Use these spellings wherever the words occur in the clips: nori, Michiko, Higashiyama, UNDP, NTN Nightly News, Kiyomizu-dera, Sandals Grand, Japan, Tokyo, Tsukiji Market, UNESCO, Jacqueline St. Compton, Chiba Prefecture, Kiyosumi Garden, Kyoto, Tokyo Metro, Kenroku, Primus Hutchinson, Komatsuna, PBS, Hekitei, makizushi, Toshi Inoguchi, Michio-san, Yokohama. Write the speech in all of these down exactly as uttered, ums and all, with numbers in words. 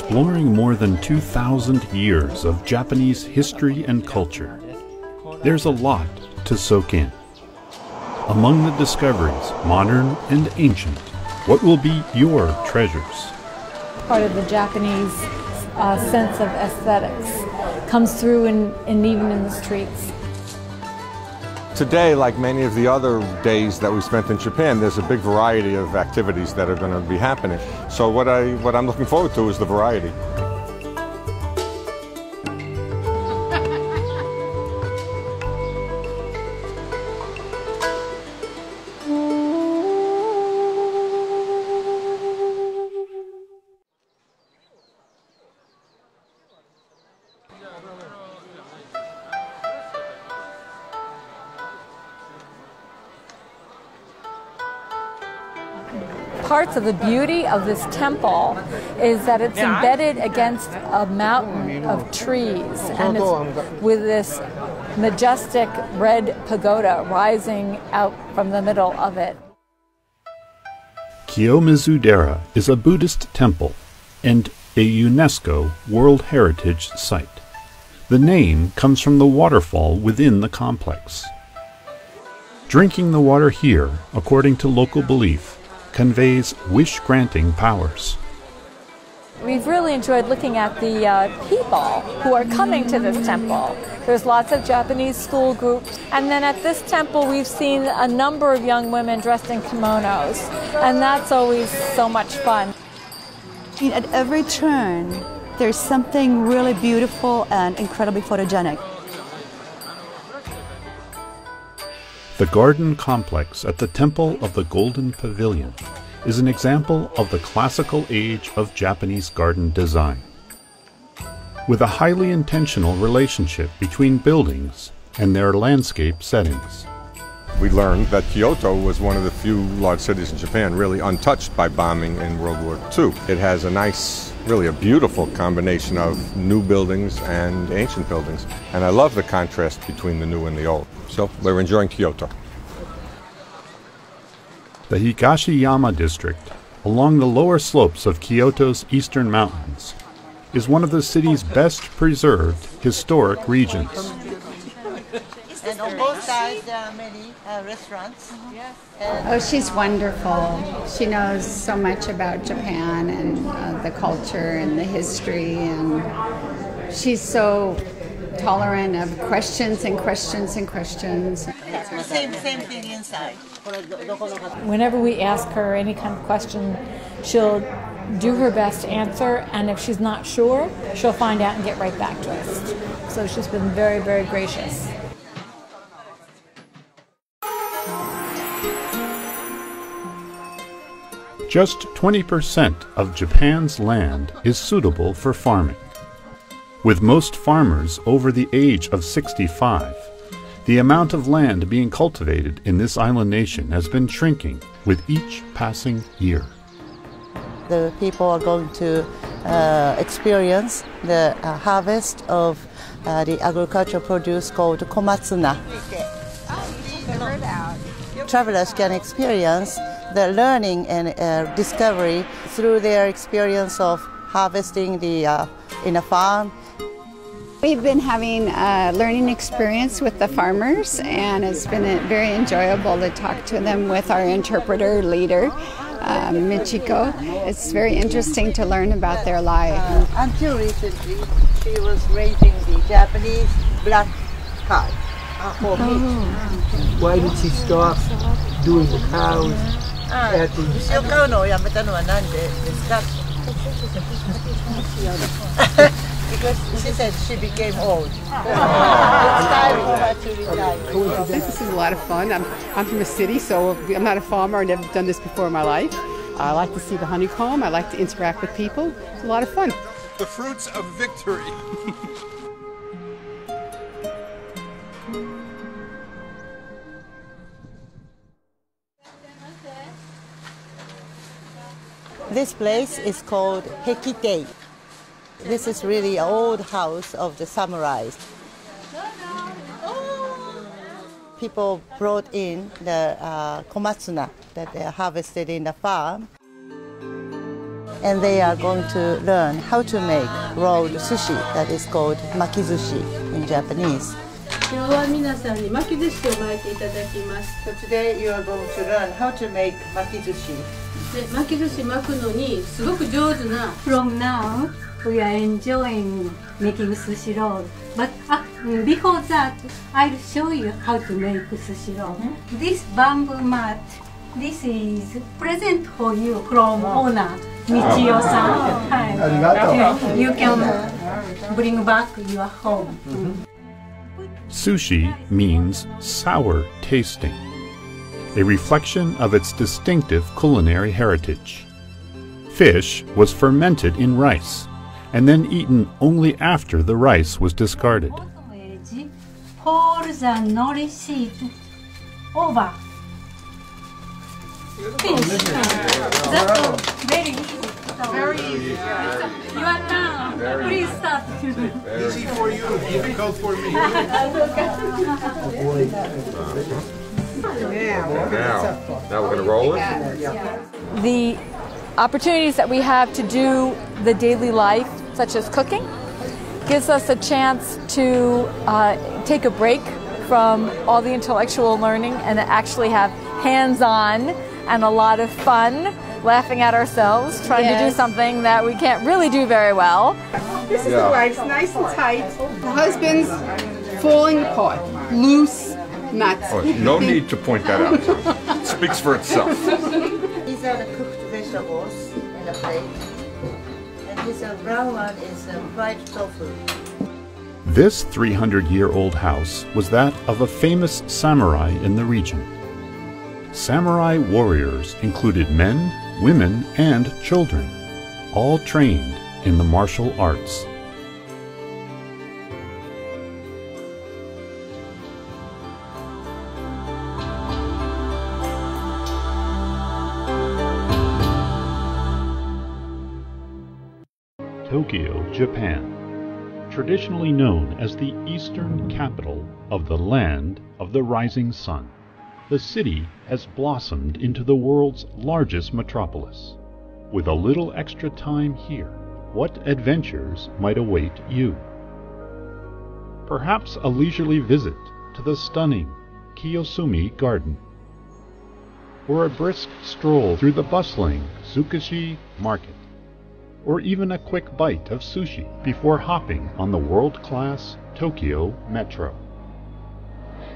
exploring more than two thousand years of Japanese history and culture. There's a lot to soak in. Among the discoveries, modern and ancient, what will be your treasures? Part of the Japanese uh, sense of aesthetics comes through in, in even in the streets. Today, like many of the other days that we spent in Japan, there's a big variety of activities that are going to be happening. So what, I, what I'm looking forward to is the variety. Parts of the beauty of this temple is that it's embedded against a mountain of trees, and it's with this majestic red pagoda rising out from the middle of it. Kiyomizu-dera is a Buddhist temple and a UNESCO World Heritage Site. The name comes from the waterfall within the complex. Drinking the water here, according to local belief, conveys wish-granting powers. We've really enjoyed looking at the uh, people who are coming to this temple. There's lots of Japanese school groups, and then at this temple we've seen a number of young women dressed in kimonos, and that's always so much fun. At every turn there's something really beautiful and incredibly photogenic. The garden complex at the Temple of the Golden Pavilion is an example of the classical age of Japanese garden design, with a highly intentional relationship between buildings and their landscape settings. We learned that Kyoto was one of the few large cities in Japan really untouched by bombing in World War Two. It has a nice, really a beautiful combination of new buildings and ancient buildings. And I love the contrast between the new and the old. So we're enjoying Kyoto. The Higashiyama district, along the lower slopes of Kyoto's eastern mountains, is one of the city's best preserved historic regions. And on both sides there are many uh, restaurants. Mm-hmm. Oh, she's wonderful. She knows so much about Japan and uh, the culture and the history, and she's so tolerant of questions and questions and questions. It's the same, same thing inside. Whenever we ask her any kind of question, she'll do her best to answer, and if she's not sure, she'll find out and get right back to us. So she's been very, very gracious. Just twenty percent of Japan's land is suitable for farming. With most farmers over the age of sixty-five, the amount of land being cultivated in this island nation has been shrinking with each passing year. The people are going to uh, experience the uh, harvest of uh, the agricultural produce called Komatsuna. Travelers can experience the learning and uh, discovery through their experience of harvesting the, uh, in a farm. We've been having a learning experience with the farmers, and it's been very enjoyable to talk to them with our interpreter leader, uh, Michiko. It's very interesting to learn about their life. Uh, until recently, she was raising the Japanese black cow for meat. Oh. Why did she stop doing the cows? Because she said she became old. It's time to retire. This is a lot of fun. I'm, I'm from a city, so I'm not a farmer. I've never done this before in my life. I like to see the honeycomb. I like to interact with people. It's a lot of fun. The fruits of victory. This place is called Hekitei. This is really an old house of the samurais. People brought in the uh, komatsuna that they harvested in the farm. and they are going to learn how to make rolled sushi that is called makizushi in Japanese. So today you are going to learn how to make makizushi. From now, we are enjoying making sushi roll. But uh, before that, I'll show you how to make sushi roll. Mm-hmm. This bamboo mat, this is present for you from oh. owner Michio-san. Oh. Oh. You can bring back your home. Mm-hmm. Sushi means sour tasting, a reflection of its distinctive culinary heritage. Fish was fermented in rice and then eaten only after the rice was discarded. Pour the nori seed over. Fish. That's very easy. Very easy. You are now. Please start. Easy for you. Difficult for me. Now, now we're going to roll it. The opportunities that we have to do the daily life, such as cooking, gives us a chance to uh, take a break from all the intellectual learning and actually have hands-on and a lot of fun, laughing at ourselves, trying yes. to do something that we can't really do very well. This is yeah. the wife's nice and tight. The husband's falling apart, loose nuts. Oh, no need to point that out. It speaks for itself. These are the cooked vegetables in the plate. This brown one is fried tofu. This three hundred year old house was that of a famous samurai in the region. Samurai warriors included men, women, and children, all trained in the martial arts. Tokyo, Japan, traditionally known as the eastern capital of the land of the rising sun, the city has blossomed into the world's largest metropolis. With a little extra time here, what adventures might await you? Perhaps a leisurely visit to the stunning Kiyosumi Garden, or a brisk stroll through the bustling Tsukiji Market, or even a quick bite of sushi before hopping on the world-class Tokyo Metro.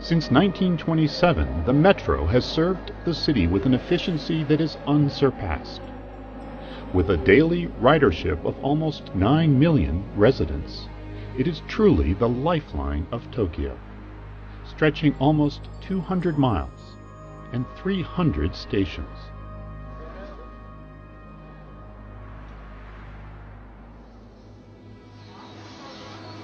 Since nineteen twenty-seven, the Metro has served the city with an efficiency that is unsurpassed. With a daily ridership of almost nine million residents, it is truly the lifeline of Tokyo, stretching almost two hundred miles and three hundred stations.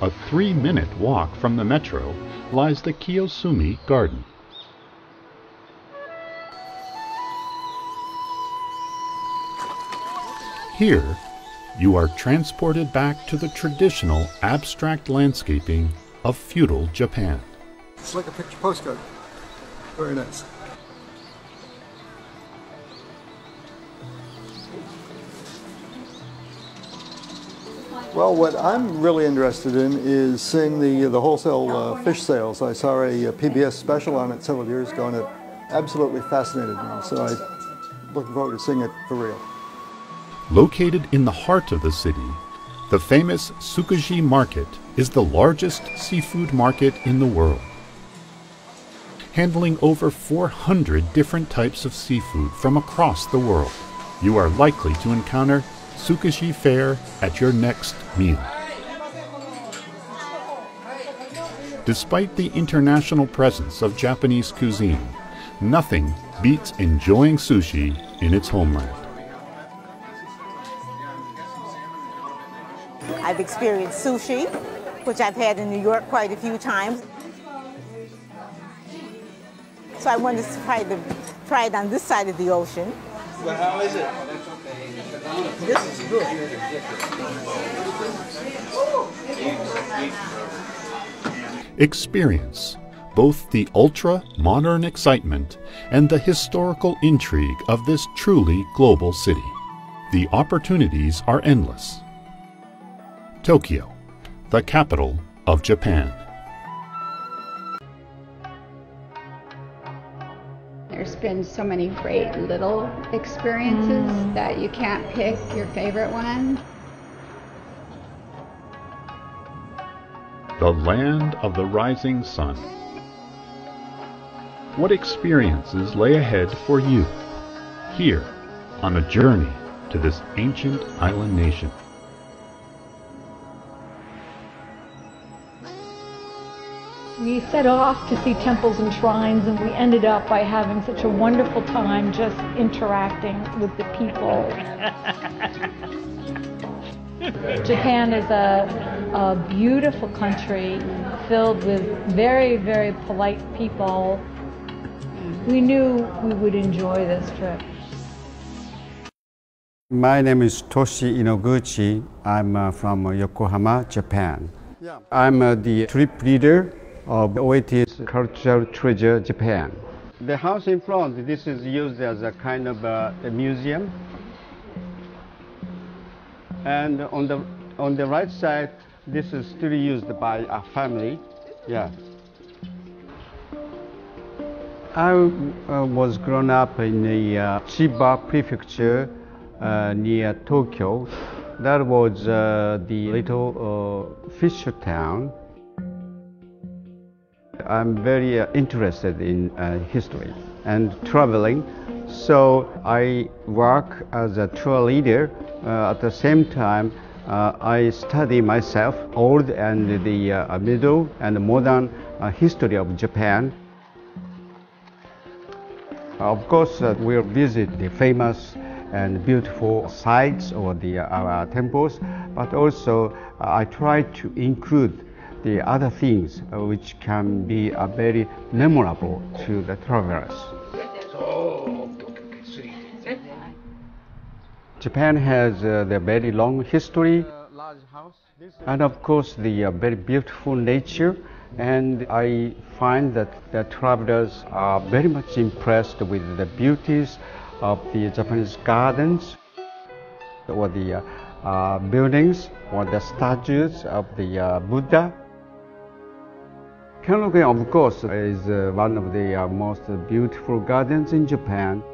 A three minute walk from the metro lies the Kiyosumi Garden. Here, you are transported back to the traditional abstract landscaping of feudal Japan. It's like a picture postcard. Very nice. Well, what I'm really interested in is seeing the the wholesale uh, fish sales. I saw a, a P B S special on it several years ago, and it absolutely fascinated me. So I'm looking forward to seeing it for real. Located in the heart of the city, the famous Tsukiji Market is the largest seafood market in the world, handling over four hundred different types of seafood from across the world. You are likely to encounter Tsukushi fare at your next meal. Despite the international presence of Japanese cuisine, nothing beats enjoying sushi in its homeland. I've experienced sushi, which I've had in New York quite a few times. So I wanted to try, the, try it on this side of the ocean. Well, how is it? This is good. Experience both the ultra-modern excitement and the historical intrigue of this truly global city. The opportunities are endless. Tokyo, the capital of Japan. There's been so many great little experiences mm. that you can't pick your favorite one. The land of the rising sun. What experiences lay ahead for you here on a journey to this ancient island nation? We set off to see temples and shrines, and we ended up by having such a wonderful time just interacting with the people. Japan is a, a beautiful country filled with very, very polite people. We knew we would enjoy this trip. My name is Toshi Inoguchi. I'm uh, from Yokohama, Japan. I'm uh, the trip leader of O E T's Cultural Treasure Japan. The house in front, this is used as a kind of a, a museum. And on the, on the right side, this is still used by a family. Yeah. I uh, was grown up in the uh, Chiba Prefecture uh, near Tokyo. That was uh, the little uh, fisher town. I'm very uh, interested in uh, history and traveling, so I work as a tour leader. Uh, at the same time, uh, I study myself old and the uh, middle and modern uh, history of Japan. Of course, uh, we'll visit the famous and beautiful sites or the uh, our temples, but also uh, I try to include the other things uh, which can be uh, very memorable to the travelers. Japan has uh, the very long history and of course the uh, very beautiful nature, and I find that the travelers are very much impressed with the beauties of the Japanese gardens or the uh, uh, buildings or the statues of the uh, Buddha. Kenroku, of course, is uh, one of the uh, most beautiful gardens in Japan.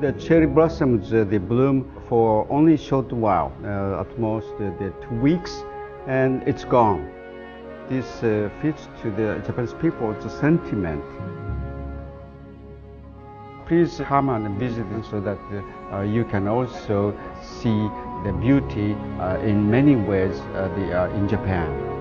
The cherry blossoms, uh, they bloom for only a short while, uh, at most uh, the two weeks, and it's gone. This uh, fits to the Japanese people's sentiment. Please come and visit so that uh, you can also see the beauty uh, in many ways uh, the, uh, in Japan.